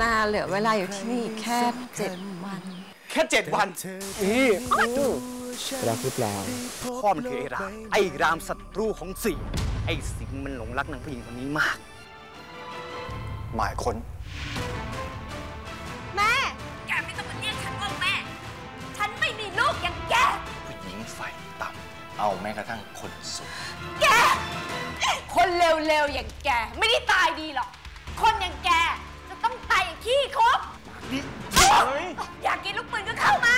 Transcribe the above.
นาเหลือเวลาอยู่ที่นี่แค่7 วันแค่7 วันนี่รักหรือเปล่าพ่อมันคือไอ้รามศัตรูของสิงห์ไอ้สิงห์มันหลงรักนางผู้หญิงคนนี้มากหมายคนแม่แกไม่ต้องมาเรียกฉันว่าแม่ฉันไม่มีลูกอย่างแกผู้หญิงฝ่ายต่ำเอาแม้กระทั่งคนสูงแกคนเร็วๆอย่างแกไม่ได้ตายดีหรอกคนอย่างแกจะต้องตายอย่างขี้คบอยากกินลูกปืนก็เข้ามา